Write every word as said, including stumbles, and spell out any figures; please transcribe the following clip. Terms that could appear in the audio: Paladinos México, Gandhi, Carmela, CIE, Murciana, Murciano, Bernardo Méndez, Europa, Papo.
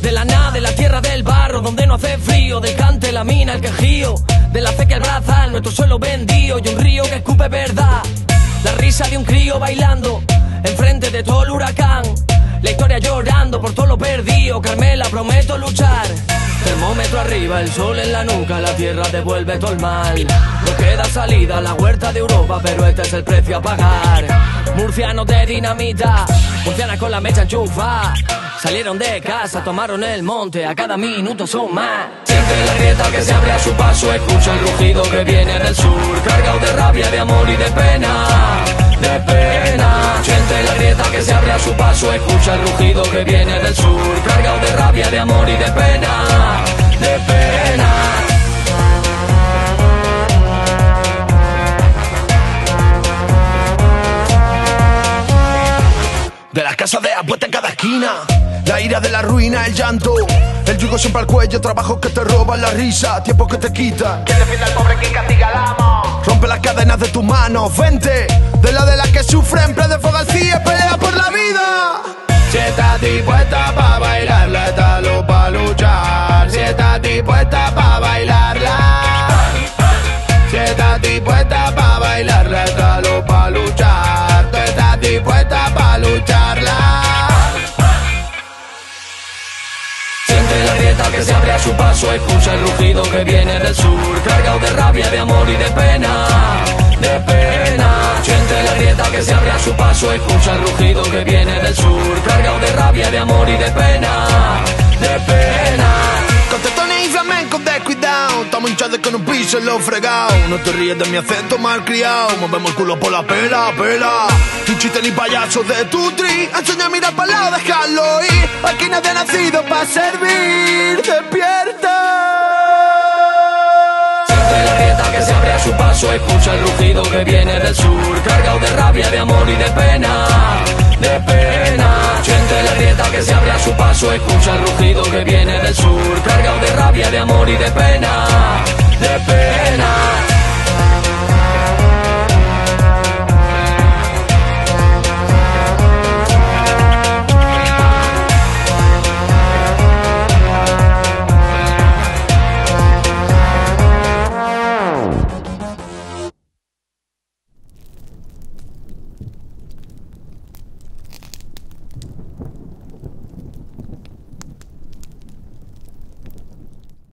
De la nada, de la tierra del barro, donde no hace frío, del cante, la mina, el quejío, de la ceca, el brazal, nuestro suelo bendío y un río que escupe verdad. La risa de un crío bailando enfrente de todo el huracán, la historia llorando por todo lo perdido. Carmela, prometo luchar. Termómetro arriba, el sol en la nuca, la tierra devuelve todo el mal. No queda salida a la huerta de Europa, pero este es el precio a pagar. Murcianos de dinamita, murcianas con la mecha enchufada, salieron de casa, tomaron el monte, a cada minuto son más. Siente la grieta que se abre a su paso, escucha el rugido que viene del sur, cargado de rabia, de amor y de pena, de pena. Siente la grieta que se abre a su paso, escucha el rugido que viene del sur, cargado de rabia, de amor y de pena, de pena. De las casas de apuesta en cada esquina, la ira de la ruina, el llanto, el yugo siempre al cuello, trabajos que te roban la risa, tiempos que te quitan. ¿Quién defiende al pobre, quien castiga al amo? Rompe las cadenas de tus manos, vente de la de la que sufre, en plan de fuego al C I E, pelea por la vida. Si estás dispuesta pa' bailarla, esta luz pa' luchar. Si estás dispuesta pa' bailarla, si estás dispuesta pa' bailarla, esta luz pa' luchar. Tú estás dispuesta pa' luchar. Que se abre a su paso, escucha el rugido que viene del sur, cargado de rabia, de amor y de pena, de pena. Siente la grieta que se abre a su paso, escucha el rugido que viene del sur, cargado de rabia, de amor y de pena, de pena. Contetones y flamencos descuidados, estamos hinchados con un piso en los fregados. No te ríes de mi acento mal criado, movemos el culo por la pela, pela. Ni chistes ni payasos de tu tri, enseña a mirar para lado, dejarlo ir. Aquí nadie ha nacido para servir, despierta. Siente la grieta que se abre a su paso, escucha el rugido que viene del sur, cargado de rabia, de amor y de pena, de pena. Siente la grieta que se abre a su paso, escucha el rugido que viene del sur, cargado de rabia, de amor y de pena.